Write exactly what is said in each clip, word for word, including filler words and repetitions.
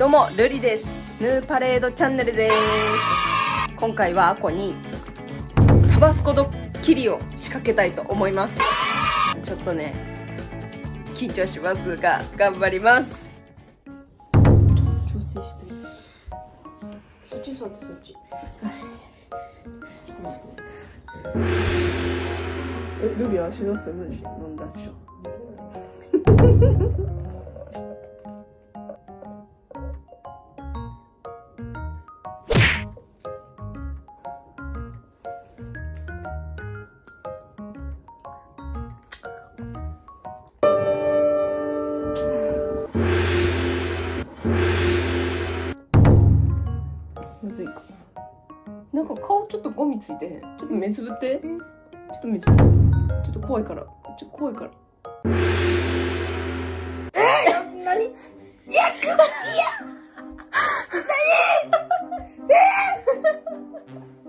どうもルリです。ヌーパレードチャンネルです。今回はアコにタバスコドッキリを仕掛けたいと思います。ちょっとね緊張しますが頑張ります。そっち座ってそっち。え、ルビー足のスムージー飲んだっしょ。むずいかな。なんか顔ちょっとゴミついてへん。ちょっと目つぶって。うん、ちょっと目つぶって。ちょっと怖いから。ちょっと怖いから。え、なに？いや、くっ、いや。なに？ええ、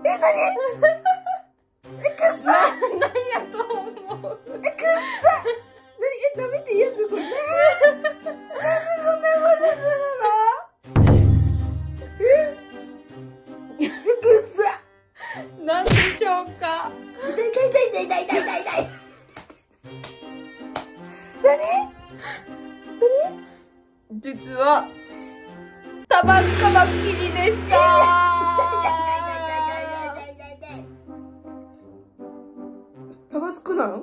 なに？え、くっさ。なんやと思う。え、くっさ。なに？え、食べていいやつこれ。なんでしょうか。痛い痛い痛い痛い痛い痛い痛い。なに？なに？実はタバスコドッキリでしたー。痛い痛い痛い痛い痛い痛い痛い痛い。タバスコなの？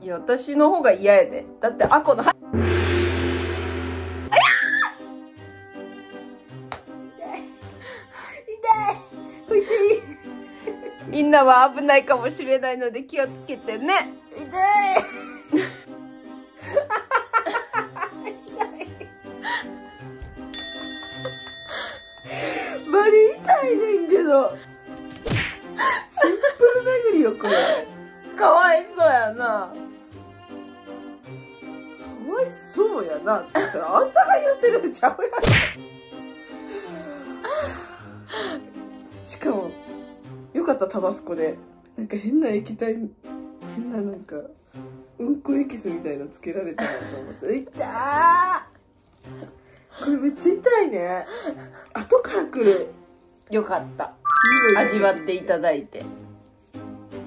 いや私の方が嫌やで。だってアコの。みんなは危ないかもしれないので気をつけてね。痛い。バリ痛いねんけど。シンプル殴りよこれ。かわいそうやな。かわいそうやなってそれあんたが言うてるんちゃうやろ。しかも。よかったタバスコでなんか変な液体変ななんかうんこエキスみたいのつけられたなと思って痛ーこれめっちゃ痛いね。後から来る。よかった味わっていただいて。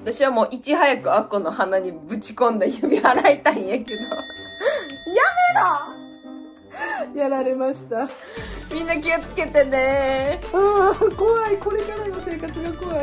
私はもういち早くアコの鼻にぶち込んだ指洗いたいんやけどやめろ。やられました。みんな気をつけてねー。あー怖い。これからの生活が怖い。